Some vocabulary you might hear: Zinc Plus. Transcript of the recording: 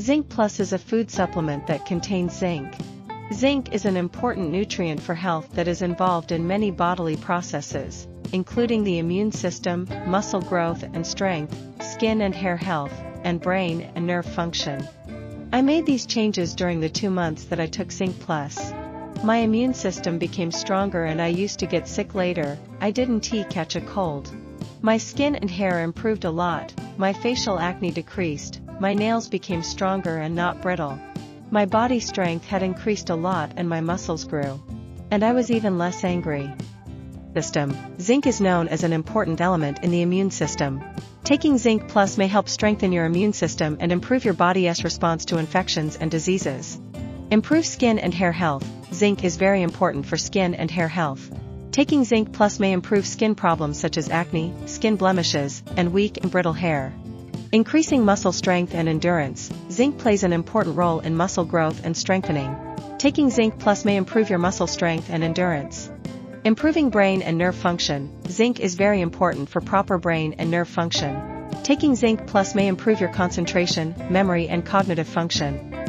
Zinc Plus is a food supplement that contains zinc. Zinc is an important nutrient for health that is involved in many bodily processes, including the immune system, muscle growth and strength, skin and hair health, and brain and nerve function. I made these changes during the 2 months that I took Zinc Plus. My immune system became stronger and I used to get sick later. I didn't catch a cold. My skin and hair improved a lot, my facial acne decreased, my nails became stronger and not brittle. My body strength had increased a lot and my muscles grew. And I was even less angry. Zinc is known as an important element in the immune system. Taking Zinc Plus may help strengthen your immune system and improve your body's response to infections and diseases. Improve skin and hair health. Zinc is very important for skin and hair health. Taking Zinc Plus may improve skin problems such as acne, skin blemishes, and weak and brittle hair. Increasing muscle strength and endurance. Zinc plays an important role in muscle growth and strengthening. Taking Zinc Plus may improve your muscle strength and endurance. Improving brain and nerve function. Zinc is very important for proper brain and nerve function. Taking Zinc Plus may improve your concentration, memory and cognitive function.